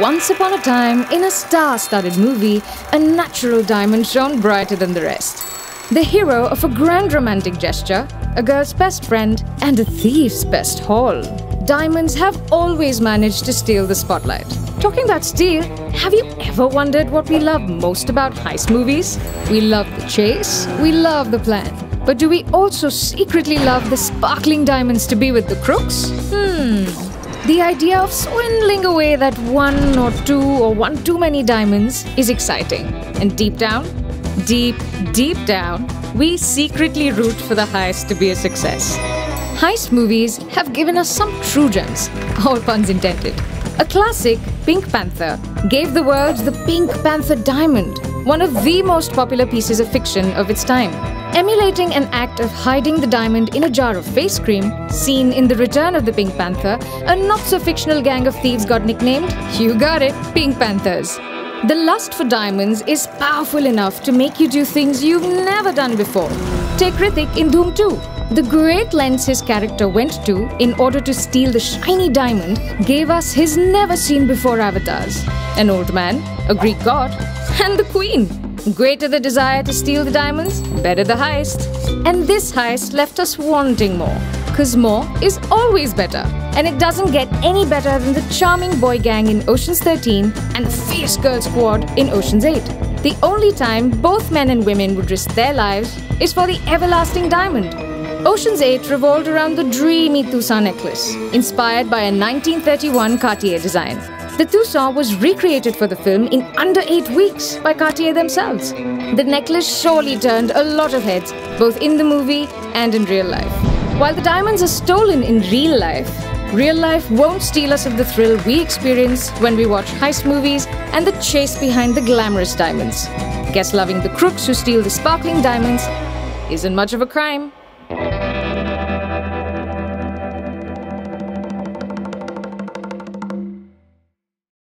Once upon a time, in a star-studded movie, a natural diamond shone brighter than the rest. The hero of a grand romantic gesture, a girl's best friend, and a thief's best haul. Diamonds have always managed to steal the spotlight. Talking about steal, have you ever wondered what we love most about heist movies? We love the chase, we love the plan. But do we also secretly love the sparkling diamonds to be with the crooks? The idea of swindling away that one or two or one too many diamonds is exciting. And deep down, deep down, we secretly root for the heist to be a success. Heist movies have given us some true gems, all puns intended. A classic, Pink Panther, gave the world the Pink Panther diamond, one of the most popular pieces of fiction of its time. Emulating an act of hiding the diamond in a jar of face cream, seen in The Return of the Pink Panther, a not-so-fictional gang of thieves got nicknamed, you got it, Pink Panthers. The lust for diamonds is powerful enough to make you do things you've never done before. Take Hrithik in Dhoom 2. The great lengths his character went to in order to steal the shiny diamond gave us his never-seen-before avatars. An old man, a Greek god, and the queen. Greater the desire to steal the diamonds, better the heist. And this heist left us wanting more, because more is always better. And it doesn't get any better than the charming boy gang in Ocean's 13 and the fierce girl squad in Ocean's 8. The only time both men and women would risk their lives is for the everlasting diamond. Ocean's 8 revolved around the dreamy Toussaint necklace, inspired by a 1931 Cartier design. The Toussaint was recreated for the film in under 8 weeks by Cartier themselves. The necklace surely turned a lot of heads, both in the movie and in real life. While the diamonds are stolen in real life won't steal us of the thrill we experience when we watch heist movies and the chase behind the glamorous diamonds. Guess loving the crooks who steal the sparkling diamonds isn't much of a crime.